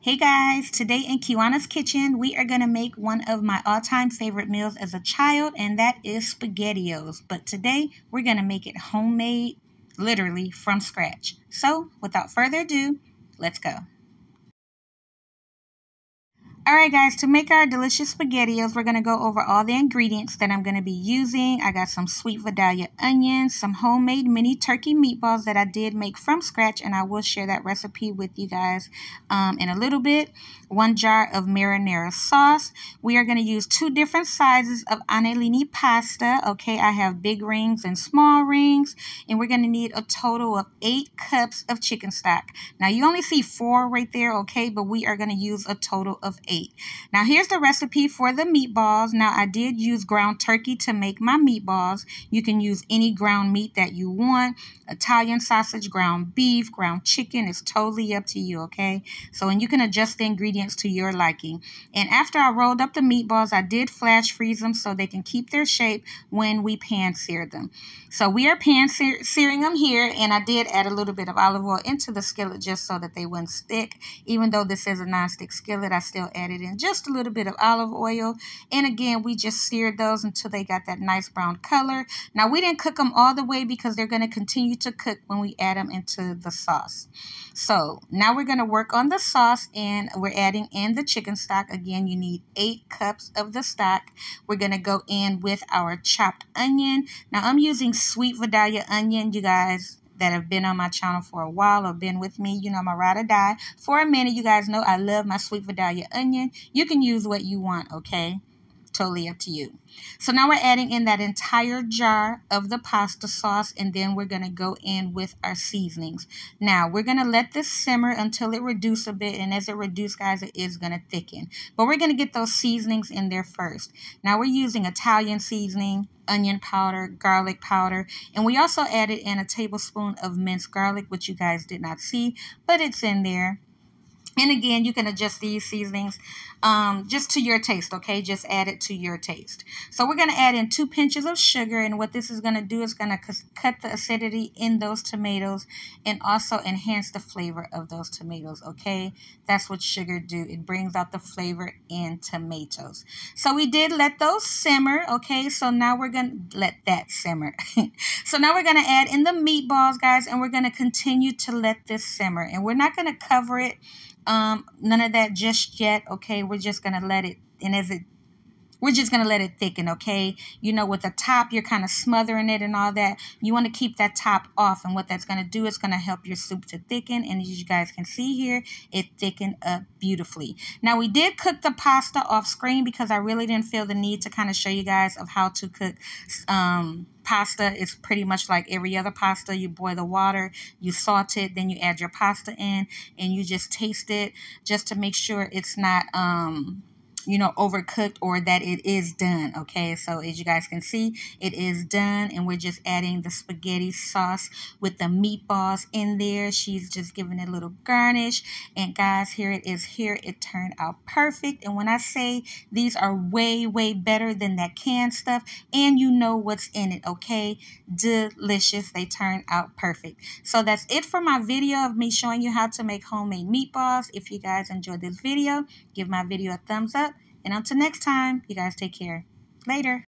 Hey guys, today in Kiwanna's Kitchen, we are going to make one of my all-time favorite meals as a child, and that is SpaghettiOs. But today, we're going to make it homemade, literally from scratch. So, without further ado, let's go. Alright guys, to make our delicious SpaghettiOs, we're going to go over all the ingredients that I'm going to be using. I got some sweet Vidalia onions, some homemade mini turkey meatballs that I did make from scratch, and I will share that recipe with you guys in a little bit. 1 jar of marinara sauce. We are going to use 2 different sizes of Anellini pasta. Okay, I have big rings and small rings, and we're going to need a total of 8 cups of chicken stock. Now, you only see 4 right there, okay, but we are going to use a total of 8. Now here's the recipe for the meatballs. Now I did use ground turkey to make my meatballs. You can use any ground meat that you want. Italian sausage, ground beef, ground chicken. It's totally up to you, okay? So, and you can adjust the ingredients to your liking. And after I rolled up the meatballs, I did flash freeze them so they can keep their shape when we pan sear them. So we are pan searing them here, and I did add a little bit of olive oil into the skillet just so that they wouldn't stick. Even though this is a non-stick skillet, I still added in just a little bit of olive oil, and again we just seared those until they got that nice brown color. Now we didn't cook them all the way because they're going to continue to cook when we add them into the sauce. So now we're going to work on the sauce, and we're adding in the chicken stock. Again, you need 8 cups of the stock. We're going to go in with our chopped onion. Now I'm using sweet Vidalia onion, you guys that have been on my channel for a while or been with me. You know, my ride or die. For a minute, you guys know I love my sweet Vidalia onion. You can use what you want, okay? Totally up to you. So now we're adding in that entire jar of the pasta sauce, and then we're going to go in with our seasonings. Now we're going to let this simmer until it reduces a bit, and as it reduces, guys, it is going to thicken. But we're going to get those seasonings in there first. Now we're using Italian seasoning, onion powder, garlic powder, and we also added in a tablespoon of minced garlic, which you guys did not see, but it's in there. And again, you can adjust these seasonings just to your taste, okay? Just add it to your taste. So we're going to add in 2 pinches of sugar, and what this is going to do is going to cut the acidity in those tomatoes and also enhance the flavor of those tomatoes, okay? That's what sugar do. It brings out the flavor in tomatoes. So we did let those simmer, okay? So now we're going to let that simmer. So now we're going to add in the meatballs, guys, and we're going to continue to let this simmer. And we're not going to cover it. None of that just yet, okay? We're just gonna let it, and as it, we're just gonna let it thicken, okay? You know, with the top, you're kind of smothering it and all that. You want to keep that top off, and what that's gonna do is gonna help your soup to thicken. And as you guys can see here, it thickened up beautifully. Now we did cook the pasta off screen because I really didn't feel the need to kind of show you guys of how to cook pasta. Is pretty much like every other pasta. You boil the water, you salt it, then you add your pasta in, and you just taste it just to make sure it's not you know, overcooked, or that it is done, okay? So as you guys can see, it is done, and we're just adding the spaghetti sauce with the meatballs in there. She's just giving it a little garnish, and guys, here it is. Here it turned out perfect. And when I say these are way better than that canned stuff, and you know what's in it, okay? Delicious. They turned out perfect. So that's it for my video of me showing you how to make homemade meatballs. If you guys enjoyed this video, give my video a thumbs up. And until next time, you guys take care. Later.